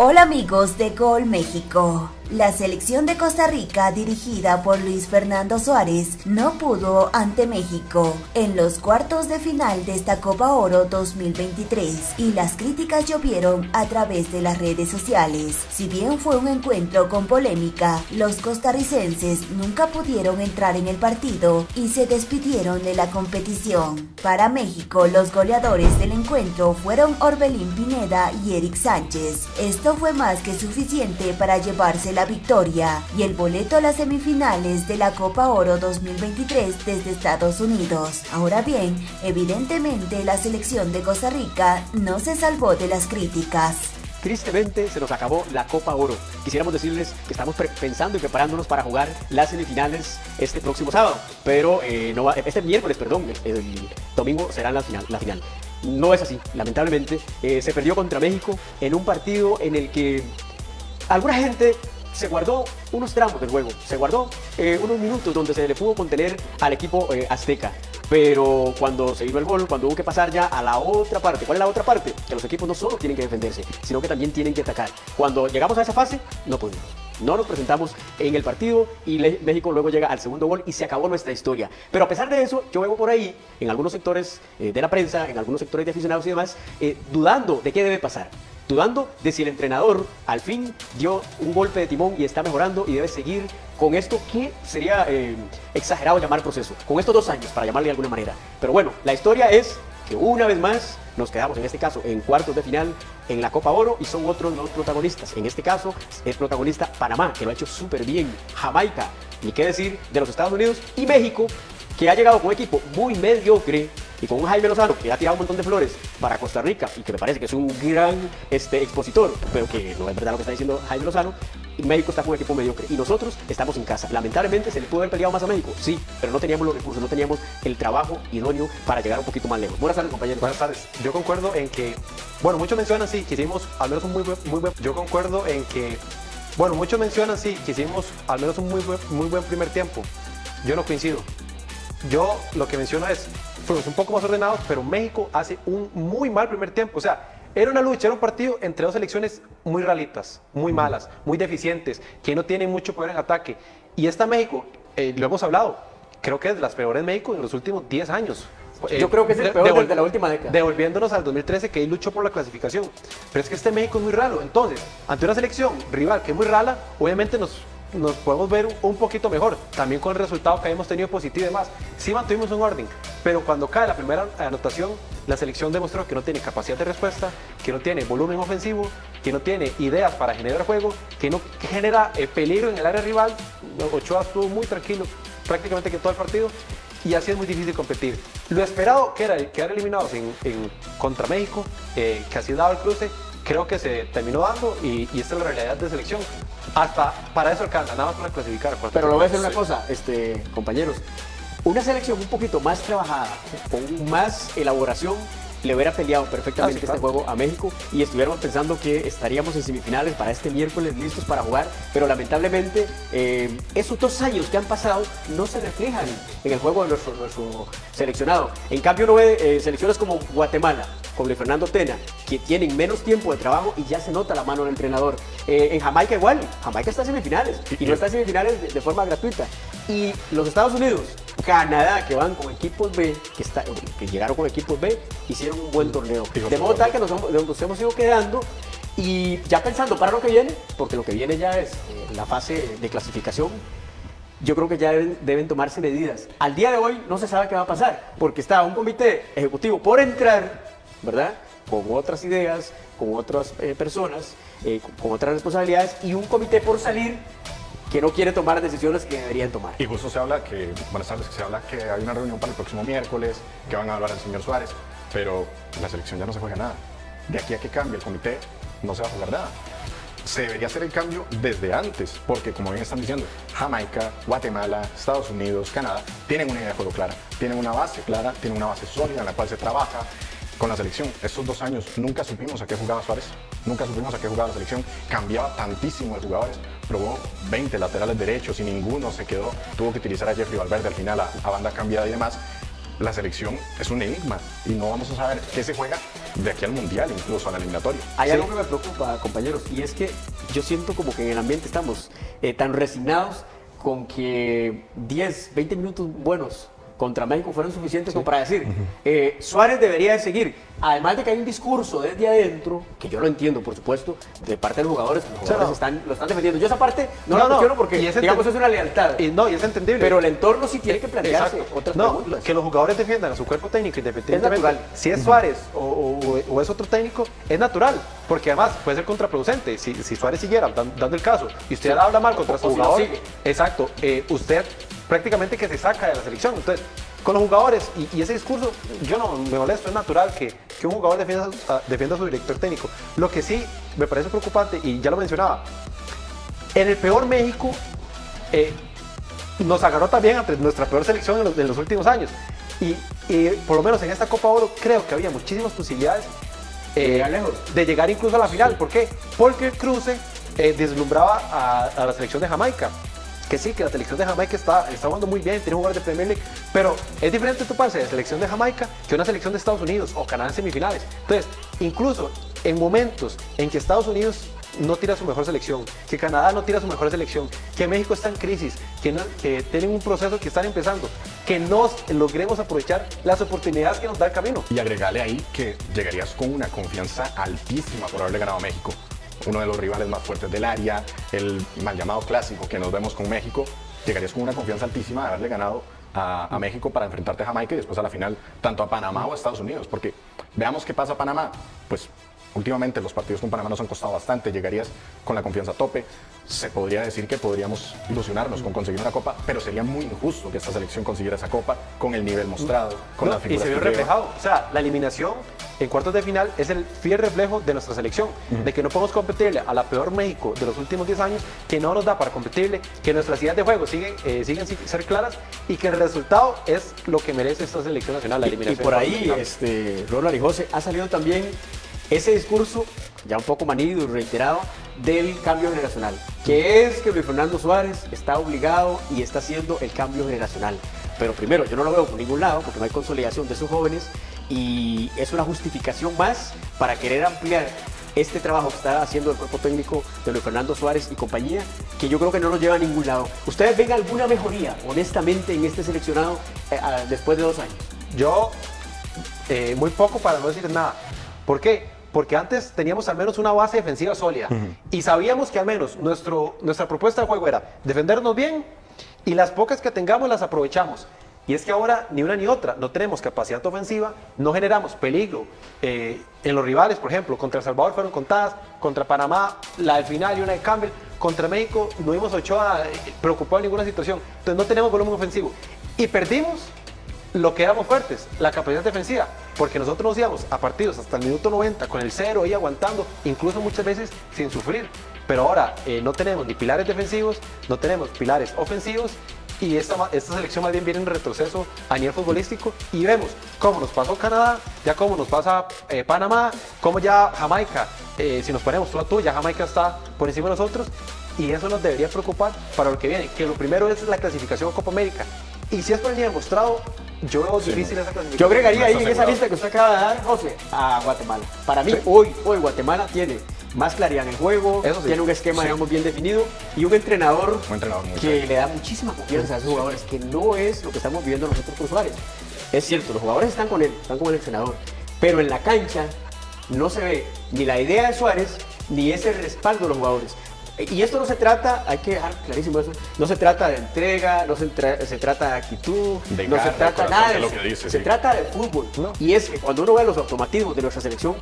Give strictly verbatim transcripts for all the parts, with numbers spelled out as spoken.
Hola amigos de Gol México. La selección de Costa Rica, dirigida por Luis Fernando Suárez, no pudo ante México en los cuartos de final de esta Copa Oro dos mil veintitrés y las críticas llovieron a través de las redes sociales. Si bien fue un encuentro con polémica, los costarricenses nunca pudieron entrar en el partido y se despidieron de la competición. Para México, los goleadores del encuentro fueron Orbelín Pineda y Eric Sánchez. Esto fue más que suficiente para llevarse la la victoria y el boleto a las semifinales de la Copa Oro dos mil veintitrés desde Estados Unidos. Ahora bien, evidentemente la selección de Costa Rica no se salvó de las críticas. Tristemente se nos acabó la Copa Oro. Quisiéramos decirles que estamos pensando y preparándonos para jugar las semifinales este próximo sábado, pero eh, no va, este miércoles, perdón, el, el domingo será la final. La final. No es así, lamentablemente. Eh, se perdió contra México en un partido en el que alguna gente se guardó unos tramos del juego, se guardó eh, unos minutos donde se le pudo contener al equipo eh, azteca. Pero cuando se vino el gol, cuando hubo que pasar ya a la otra parte, ¿cuál es la otra parte? Que los equipos no solo tienen que defenderse, sino que también tienen que atacar. Cuando llegamos a esa fase, no pudimos. No nos presentamos en el partido y México luego llega al segundo gol y se acabó nuestra historia. Pero a pesar de eso, yo veo por ahí, en algunos sectores eh, de la prensa, en algunos sectores de aficionados y demás, eh, dudando de qué debe pasar. Dudando de si el entrenador al fin dio un golpe de timón y está mejorando y debe seguir con esto que sería eh, exagerado llamar proceso, con estos dos años para llamarle de alguna manera. Pero bueno, la historia es que una vez más nos quedamos en este caso en cuartos de final en la Copa Oro y son otros los protagonistas. En este caso es protagonista Panamá, que lo ha hecho súper bien, Jamaica, ni qué decir de los Estados Unidos, y México, que ha llegado con un equipo muy mediocre y con un Jaime Lozano que ha tirado un montón de flores para Costa Rica y que me parece que es un gran este, expositor, pero que no es verdad lo que está diciendo Jaime Lozano. México está con un equipo mediocre y nosotros estamos en casa. Lamentablemente se le pudo haber peleado más a México, sí, pero no teníamos los recursos, no teníamos el trabajo idóneo para llegar un poquito más lejos. Buenas tardes, compañeros. Buenas tardes. Yo concuerdo en que, bueno, muchos mencionan sí, que hicimos al menos un muy buen, muy buen. Yo concuerdo en que, bueno, muchos mencionan sí, que hicimos al menos un muy buen, muy buen primer tiempo. Yo no coincido. Yo lo que menciono es, fuimos un poco más ordenados, pero México hace un muy mal primer tiempo. O sea, era una lucha, era un partido entre dos selecciones muy ralitas, muy malas, muy deficientes, que no tienen mucho poder en ataque. Y esta México, eh, lo hemos hablado, creo que es de las peores México en los últimos diez años. Eh, Yo creo que es el peor desde la última década. Devolviéndonos al dos mil trece, que ahí luchó por la clasificación. Pero es que este México es muy raro. Entonces, ante una selección rival que es muy rala, obviamente nos... nos podemos ver un poquito mejor, también con el resultado que hemos tenido positivo y demás. Sí mantuvimos un orden, pero cuando cae la primera anotación, la selección demostró que no tiene capacidad de respuesta, que no tiene volumen ofensivo, que no tiene ideas para generar juego, que no genera eh, peligro en el área rival. Ochoa estuvo muy tranquilo prácticamente que todo el partido y así es muy difícil competir. Lo esperado que era quedar eliminados en, en contra México, eh, que así daba el cruce, creo que se terminó dando y, y esta es la realidad de selección. Hasta para eso alcanza, nada más para clasificar. Pero lo voy a decir una cosa, este, compañeros, una selección un poquito más trabajada, con más elaboración, le hubiera peleado perfectamente ah, sí, este claro. juego a México y estuviéramos pensando que estaríamos en semifinales para este miércoles listos para jugar, pero lamentablemente eh, esos dos años que han pasado no se reflejan en el juego de nuestro, nuestro seleccionado. En cambio uno ve eh, selecciones como Guatemala, como Fernando Tena, que tienen menos tiempo de trabajo y ya se nota la mano del entrenador. Eh, en Jamaica igual, Jamaica está en semifinales y no está en semifinales de, de forma gratuita. Y los Estados Unidos, Canadá, que van con equipos B, que, está, que llegaron con equipos B, hicieron un buen torneo. De modo tal que nos, nos hemos ido quedando y ya pensando para lo que viene, porque lo que viene ya es eh, la fase de clasificación, yo creo que ya deben, deben tomarse medidas. Al día de hoy no se sabe qué va a pasar, porque está un comité ejecutivo por entrar, ¿verdad? Con otras ideas, con otras eh, personas, eh, con, con otras responsabilidades y un comité por salir que no quiere tomar decisiones que deberían tomar. Y justo se habla que, buenas tardes, que se habla que hay una reunión para el próximo miércoles, que van a hablar al señor Suárez, pero la selección ya no se juega nada. De aquí a que cambie el comité, no se va a jugar nada. Se debería hacer el cambio desde antes, porque como bien están diciendo, Jamaica, Guatemala, Estados Unidos, Canadá, tienen una idea de juego clara, tienen una base clara, tienen una base sólida en la cual se trabaja con la selección. Estos dos años nunca supimos a qué jugaba Suárez, nunca supimos a qué jugaba la selección, cambiaba tantísimo de jugadores, probó veinte laterales derechos y ninguno se quedó, tuvo que utilizar a Jeffrey Valverde al final a, a banda cambiada y demás. la selección es un enigma y no vamos a saber qué se juega de aquí al Mundial, incluso a la eliminatoria. Hay sí. algo que me preocupa, compañeros, y es que yo siento como que en el ambiente estamos eh, tan resignados con que diez, veinte minutos buenos contra México fueron suficientes sí. para decir, eh, Suárez debería de seguir. Además de que hay un discurso desde adentro, que yo lo entiendo, por supuesto, de parte de los jugadores, los jugadores no. están, lo están defendiendo. Yo esa parte no, no la cuestiono no, porque, digamos, es una lealtad. Y no, y es entendible. Pero el entorno sí tiene que plantearse Exacto. otras no, preguntas. Que los jugadores defiendan a su cuerpo técnico independientemente. Es si es Suárez o, o, o es otro técnico, es natural. Porque además puede ser contraproducente. Si, si Suárez siguiera, dan, dando el caso, y usted sí. habla mal contra o, su jugador, si Exacto. Eh, usted... prácticamente que se saca de la selección. Entonces, con los jugadores y, y ese discurso, yo no me molesto, es natural que, que un jugador defienda, defienda a su director técnico. Lo que sí me parece preocupante, y ya lo mencionaba, en el peor México eh, nos agarró también ante nuestra peor selección en los, en los últimos años. Y, y por lo menos en esta Copa Oro creo que había muchísimas posibilidades eh, de, llegar lejos. de llegar incluso a la final. Sí. ¿Por qué? Porque el cruce eh, deslumbraba a, a la selección de Jamaica. Que sí, que la selección de Jamaica está, está jugando muy bien, tiene jugadores de Premier League, pero es diferente toparse de la selección de Jamaica que una selección de Estados Unidos o Canadá en semifinales. Entonces, incluso en momentos en que Estados Unidos no tira su mejor selección, que Canadá no tira su mejor selección, que México está en crisis, que, no, que tienen un proceso que están empezando, que no logremos aprovechar las oportunidades que nos da el camino. Y agregarle ahí que llegarías con una confianza altísima por haberle ganado a México, uno de los rivales más fuertes del área, el mal llamado clásico que nos vemos con México. Llegarías con una confianza altísima de haberle ganado a, a México para enfrentarte a Jamaica y después a la final tanto a Panamá o a Estados Unidos, porque veamos qué pasa a Panamá, pues últimamente los partidos con Panamá nos han costado bastante, llegarías con la confianza a tope, se podría decir que podríamos ilusionarnos con conseguir una copa, pero sería muy injusto que esta selección consiguiera esa copa con el nivel mostrado, con no, las figuras. Y se vio reflejado, lleva. o sea, la eliminación en cuartos de final es el fiel reflejo de nuestra selección, uh-huh. de que no podemos competirle a la peor México de los últimos diez años, que no nos da para competirle, que nuestras ideas de juego siguen, eh, siguen sin ser claras y que el resultado es lo que merece esta selección nacional, la eliminación. Y, y por ahí, este, Ronald y José, ha salido también ese discurso, ya un poco manido y reiterado, del cambio generacional, que es que Luis Fernando Suárez está obligado y está haciendo el cambio generacional. Pero primero, yo no lo veo por ningún lado, porque no hay consolidación de sus jóvenes, y es una justificación más para querer ampliar este trabajo que está haciendo el cuerpo técnico de Luis Fernando Suárez y compañía, que yo creo que no nos lleva a ningún lado. ¿Ustedes ven alguna mejoría, honestamente, en este seleccionado eh, a, después de dos años? Yo, eh, muy poco para no decir nada. ¿Por qué? Porque antes teníamos al menos una base defensiva sólida uh-huh. y sabíamos que al menos nuestro, nuestra propuesta de juego era defendernos bien y las pocas que tengamos las aprovechamos. Y es que ahora ni una ni otra, no tenemos capacidad ofensiva, no generamos peligro eh, en los rivales, por ejemplo, contra El Salvador fueron contadas, contra Panamá la del final y una de Campbell, contra México no vimos a Ochoa preocupado en ninguna situación, entonces no tenemos volumen ofensivo y perdimos lo que éramos fuertes, la capacidad defensiva, porque nosotros nos íbamos a partidos hasta el minuto noventa con el cero ahí aguantando, incluso muchas veces sin sufrir, pero ahora eh, no tenemos ni pilares defensivos, no tenemos pilares ofensivos y esta, esta selección más bien viene en retroceso a nivel futbolístico y vemos cómo nos pasó Canadá, ya cómo nos pasa eh, Panamá, cómo ya Jamaica, eh, si nos ponemos tú a tú, ya Jamaica está por encima de nosotros y eso nos debería preocupar para lo que viene, que lo primero es la clasificación a Copa América y si es por el nivel mostrado, yo veo difícil sí. esa clasificación. Yo agregaría ahí en esa lista que usted acaba de dar, José, a Guatemala. Para mí, sí. hoy, hoy Guatemala tiene más claridad en el juego, sí. tiene un esquema, sí. digamos, bien definido y un entrenador, un entrenador que bien. le da muchísima confianza a sus jugadores, que no es lo que estamos viviendo nosotros con Suárez. Es cierto, los jugadores están con él, están con el entrenador, pero en la cancha no se ve ni la idea de Suárez ni ese respaldo de los jugadores. Y esto no se trata, hay que dejar clarísimo eso, no se trata de entrega, no se, tra se trata de actitud, de no garra, se trata nada de eso, lo que dice, se sí. trata de fútbol. No. Y es que cuando uno ve los automatismos de nuestra selección,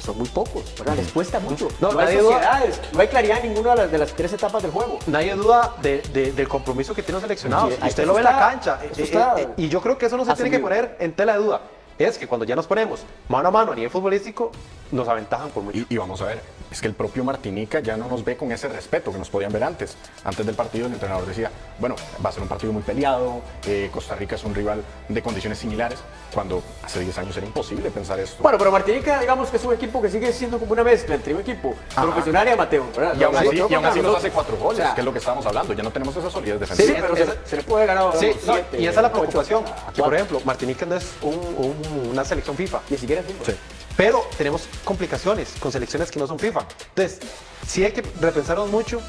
son muy pocos, ¿verdad? Les cuesta mucho. No, no hay sociedades, no hay claridad en ninguna de las, de las tres etapas del juego. Nadie duda de, de, del compromiso que tienen los seleccionados. Sí, usted lo ve en la cancha. Eh, eh, eh, y yo creo que eso no se asumido. tiene que poner en tela de duda. Es que cuando ya nos ponemos mano a mano a nivel futbolístico, nos aventajan por mucho. Y, y vamos a ver. es que el propio Martinica ya no nos ve con ese respeto que nos podían ver antes. Antes del partido el entrenador decía, bueno, va a ser un partido muy peleado, eh, Costa Rica es un rival de condiciones similares, cuando hace diez años era imposible pensar esto. Bueno, pero Martinica, digamos que es un equipo que sigue siendo como una mezcla entre un equipo profesional y amateur, ¿verdad? Y aún así, y aún así nos hace cuatro goles, o sea, que es lo que estábamos hablando, ya no tenemos esa solidez defensiva. Sí, pero es, se, se le puede ganar sí, no, siete, y esa es la preocupación, ocho, que por ejemplo, Martinica no es un, un, una selección FIFA. Ni siquiera es FIFA. Sí. Pero tenemos complicaciones con selecciones que no son FIFA. Entonces, sí hay que repensarnos mucho.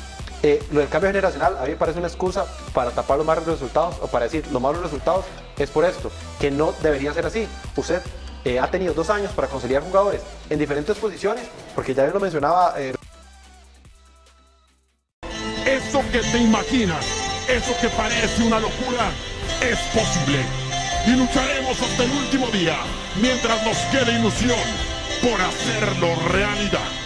Eh, lo del cambio generacional a mí me parece una excusa para tapar los malos resultados o para decir los malos resultados es por esto, que no debería ser así. Usted eh, ha tenido dos años para conciliar jugadores en diferentes posiciones, porque ya lo mencionaba. Eh... Eso que te imaginas, eso que parece una locura, es posible. Y lucharemos hasta el último día, mientras nos quede ilusión por hacerlo realidad.